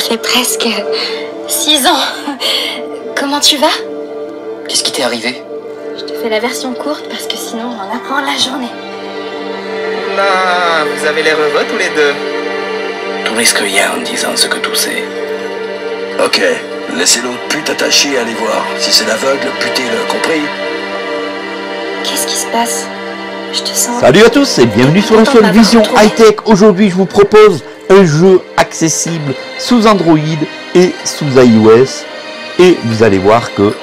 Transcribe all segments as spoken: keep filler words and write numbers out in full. Ça fait presque six ans. Comment tu vas? Qu'est-ce qui t'est arrivé? Je te fais la version courte parce que sinon on en apprend la journée. Là, vous avez l'air heureux tous les deux. Tout risque rien en disant ce que tout sait. Ok, laissez l'autre pute attachée et allez voir. Si c'est l'aveugle, putez-le, compris? Qu'est-ce qui se passe? Je te sens... Salut à tous et bienvenue sur la chaîne Vision High-Tech. Aujourd'hui, je vous propose un jeu accessible sous Android et sous iOS. Et vous allez voir que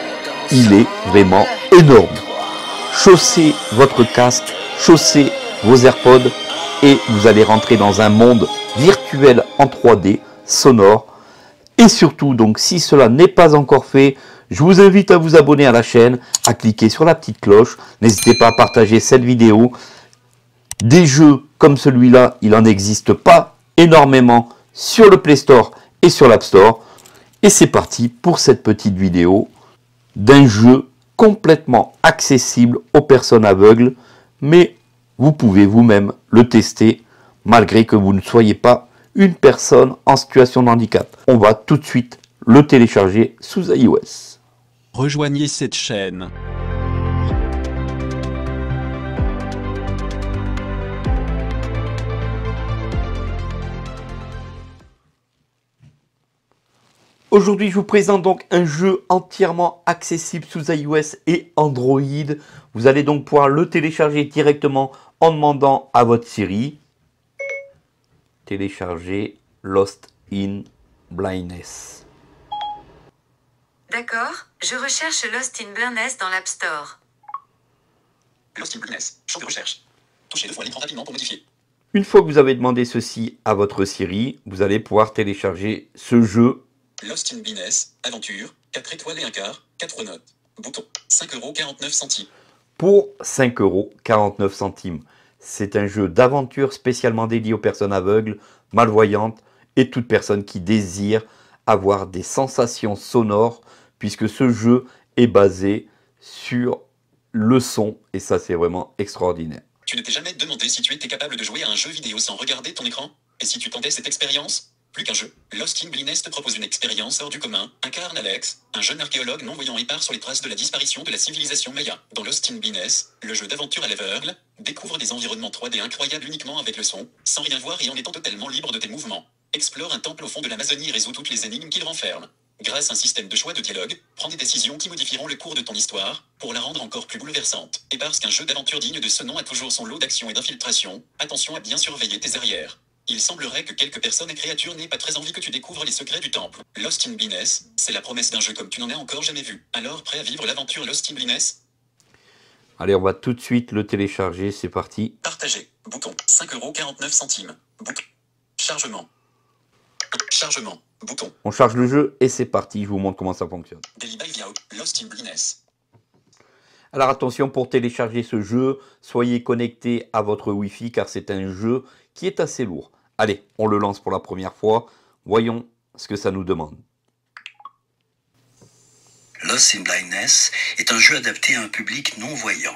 il est vraiment énorme. Chaussez votre casque, chaussez vos AirPods et vous allez rentrer dans un monde virtuel en trois D, sonore. Et surtout, donc, si cela n'est pas encore fait, je vous invite à vous abonner à la chaîne, à cliquer sur la petite cloche. N'hésitez pas à partager cette vidéo. Des jeux comme celui-là, il n'en existe pas énormément sur le Play Store et sur l'App Store. Et c'est parti pour cette petite vidéo d'un jeu complètement accessible aux personnes aveugles, mais vous pouvez vous-même le tester malgré que vous ne soyez pas une personne en situation de handicap. On va tout de suite le télécharger sous iOS. Rejoignez cette chaîne. Aujourd'hui, je vous présente donc un jeu entièrement accessible sous iOS et Android. Vous allez donc pouvoir le télécharger directement en demandant à votre Siri. Télécharger Lost in Blindness. D'accord, je recherche Lost in Blindness dans l'App Store. Lost in Blindness, champ de recherche. Touchez deux fois l'écran rapidement pour modifier. Une fois que vous avez demandé ceci à votre Siri, vous allez pouvoir télécharger ce jeu. Lost in Blindness, aventure, quatre étoiles et un quart, quatre notes, bouton, cinq euros quarante-neuf centimes. Pour cinq euros quarante-neuf centimes, c'est un jeu d'aventure spécialement dédié aux personnes aveugles, malvoyantes et toute personne qui désire avoir des sensations sonores, puisque ce jeu est basé sur le son, et ça c'est vraiment extraordinaire. Tu ne t'es jamais demandé si tu étais capable de jouer à un jeu vidéo sans regarder ton écran? Et si tu tentais cette expérience? Plus qu'un jeu, Lost in Blindness te propose une expérience hors du commun. Incarne Alex, un jeune archéologue non-voyant et part sur les traces de la disparition de la civilisation Maya. Dans Lost in Blindness, le jeu d'aventure à l'aveugle, découvre des environnements trois D incroyables uniquement avec le son, sans rien voir et en étant totalement libre de tes mouvements. Explore un temple au fond de l'Amazonie et résous toutes les énigmes qu'il renferme. Grâce à un système de choix de dialogue, prends des décisions qui modifieront le cours de ton histoire, pour la rendre encore plus bouleversante. Et parce qu'un jeu d'aventure digne de ce nom a toujours son lot d'action et d'infiltration, attention à bien surveiller tes arrières. Il semblerait que quelques personnes et créatures n'aient pas très envie que tu découvres les secrets du temple. Lost in Blindness, c'est la promesse d'un jeu comme tu n'en as encore jamais vu. Alors, prêt à vivre l'aventure Lost in Blindness? Allez, on va tout de suite le télécharger, c'est parti. Partager, bouton, cinq euros quarante-neuf centimes, bouton, chargement, chargement, bouton. On charge le jeu et c'est parti, je vous montre comment ça fonctionne. Daily by via Lost in Blindness. Alors attention, pour télécharger ce jeu, soyez connecté à votre Wi-Fi car c'est un jeu qui est assez lourd. Allez, on le lance pour la première fois. Voyons ce que ça nous demande. Lost in Blindness est un jeu adapté à un public non-voyant.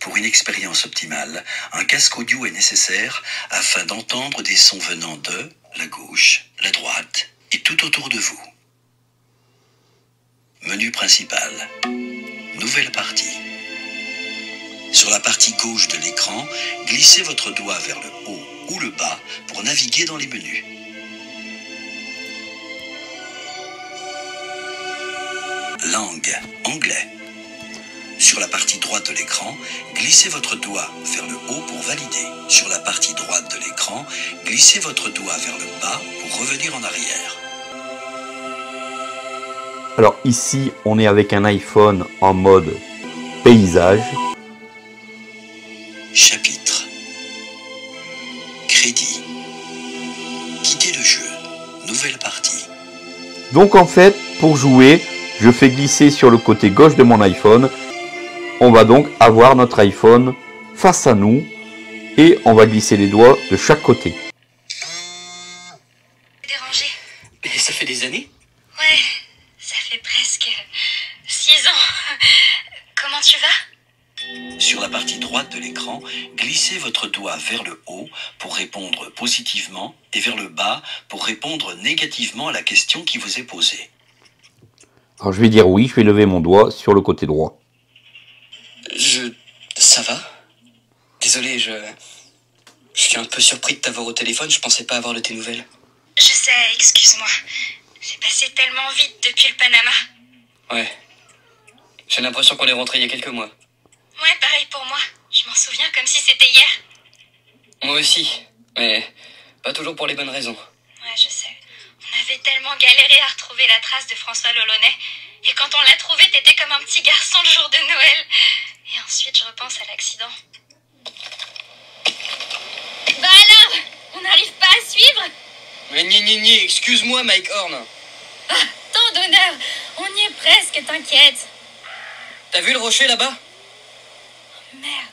Pour une expérience optimale, un casque audio est nécessaire afin d'entendre des sons venant de la gauche, la droite et tout autour de vous. Menu principal. Nouvelle partie. Sur la partie gauche de l'écran, glissez votre doigt vers le haut ou le bas pour naviguer dans les menus. Langue, anglais. Sur la partie droite de l'écran, glissez votre doigt vers le haut pour valider. Sur la partie droite de l'écran, glissez votre doigt vers le bas pour revenir en arrière. Alors ici, on est avec un iPhone en mode paysage. Chapitre. Donc en fait, pour jouer, je fais glisser sur le côté gauche de mon iPhone. On va donc avoir notre iPhone face à nous et on va glisser les doigts de chaque côté. Dérangé. Mais ça fait des années? Ouais, ça fait presque six ans. Comment tu vas? Sur la la partie droite de l'écran, glissez votre doigt vers le haut pour répondre positivement et vers le bas pour répondre négativement à la question qui vous est posée. Alors je vais dire oui, je vais lever mon doigt sur le côté droit. Je... ça va? Désolé, je... je suis un peu surpris de t'avoir au téléphone, je pensais pas avoir de tes nouvelles. Je sais, excuse-moi. C'est passé tellement vite depuis le Panama. Ouais. J'ai l'impression qu'on est rentré il y a quelques mois. Ouais, pareil pour moi. Je m'en souviens comme si c'était hier. Moi aussi, mais pas toujours pour les bonnes raisons. Ouais, je sais. On avait tellement galéré à retrouver la trace de François Lolonnet. Et quand on l'a trouvé, t'étais comme un petit garçon le jour de Noël. Et ensuite, je repense à l'accident. Bah alors, on n'arrive pas à suivre. Mais ni ni ni, excuse-moi Mike Horn. Ah, tant d'honneur, on y est presque, t'inquiète. T'as vu le rocher là-bas? Oh, merde,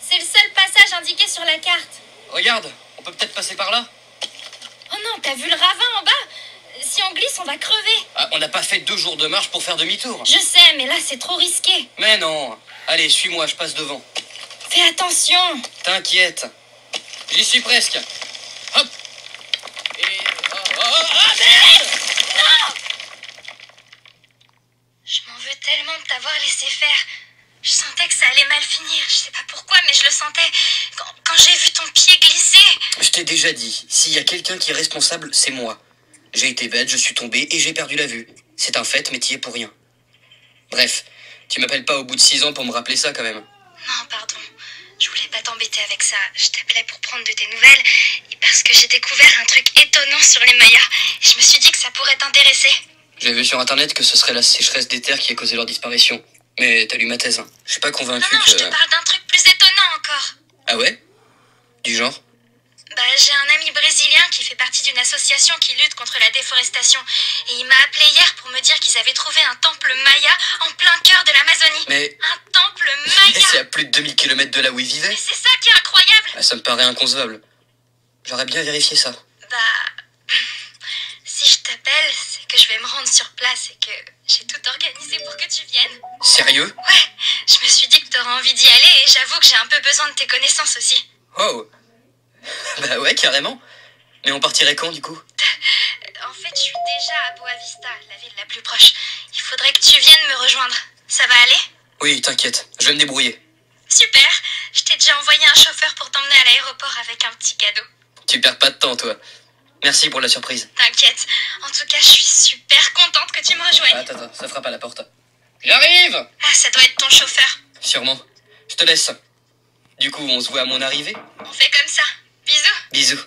c'est le seul passage indiqué sur la carte. Regarde, on peut peut-être passer par là. Oh non, t'as vu le ravin en bas? Si on glisse, on va crever. Ah, on n'a pas fait deux jours de marche pour faire demi-tour. Je sais, mais là, c'est trop risqué. Mais non. Allez, suis-moi, je passe devant. Fais attention. T'inquiète. J'y suis presque. Hop. Et... oh, oh, oh, oh, merde! Non! Je m'en veux tellement de t'avoir laissé faire. Je sentais que ça allait mal finir. Je sais pas pourquoi, mais je le sentais. Quand, quand j'ai vu ton pied glisser... Je t'ai déjà dit, s'il y a quelqu'un qui est responsable, c'est moi. J'ai été bête, je suis tombée et j'ai perdu la vue. C'est un fait, mais t'y es pour rien. Bref, tu m'appelles pas au bout de six ans pour me rappeler ça quand même. Non, pardon. Je voulais pas t'embêter avec ça. Je t'appelais pour prendre de tes nouvelles et parce que j'ai découvert un truc étonnant sur les Mayas. Je me suis dit que ça pourrait t'intéresser. J'ai vu sur internet que ce serait la sécheresse des terres qui a causé leur disparition. Mais t'as lu ma thèse, hein. Je suis pas convaincu que... Non, non, que... je te parle d'un truc plus étonnant encore. Ah ouais? Du genre? Bah, j'ai un ami brésilien qui fait partie d'une association qui lutte contre la déforestation. Et il m'a appelé hier pour me dire qu'ils avaient trouvé un temple maya en plein cœur de l'Amazonie. Mais... un temple maya. Mais c'est à plus de deux mille kilomètres de là où il vivait. Mais c'est ça qui est incroyable. Bah, ça me paraît inconcevable. J'aurais bien vérifié ça. Bah... si je t'appelle, c'est que je vais me rendre sur place et que j'ai tout organisé pour que tu viennes. Sérieux? Ouais, je me suis dit que t'aurais envie d'y aller et j'avoue que j'ai un peu besoin de tes connaissances aussi. Wow. Bah ouais, carrément. Mais on partirait quand, du coup? En fait, je suis déjà à Boavista, la ville la plus proche. Il faudrait que tu viennes me rejoindre. Ça va aller? Oui, t'inquiète, je vais me débrouiller. Super. Je t'ai déjà envoyé un chauffeur pour t'emmener à l'aéroport avec un petit cadeau. Tu perds pas de temps, toi. Merci pour la surprise. T'inquiète. En tout cas, je suis super contente que tu me rejoignes. Attends, attends, ça frappe à la porte. J'arrive! Ah, ça doit être ton chauffeur. Sûrement. Je te laisse. Du coup, on se voit à mon arrivée? On fait comme ça. Bisous. Bisous.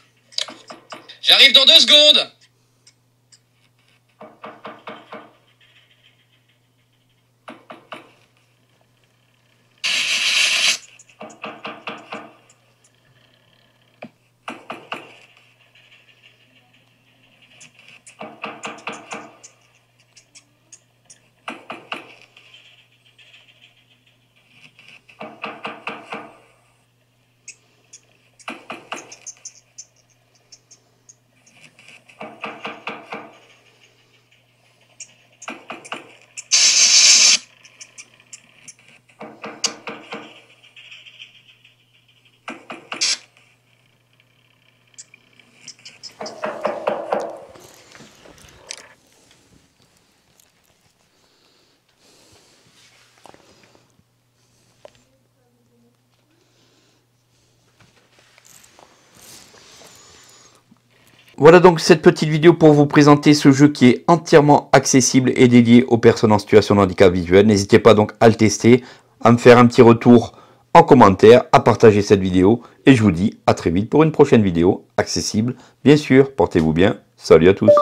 J'arrive dans deux secondes. Voilà donc cette petite vidéo pour vous présenter ce jeu qui est entièrement accessible et dédié aux personnes en situation de handicap visuel. N'hésitez pas donc à le tester, à me faire un petit retour en commentaire, à partager cette vidéo. Et je vous dis à très vite pour une prochaine vidéo accessible. Bien sûr, portez-vous bien. Salut à tous.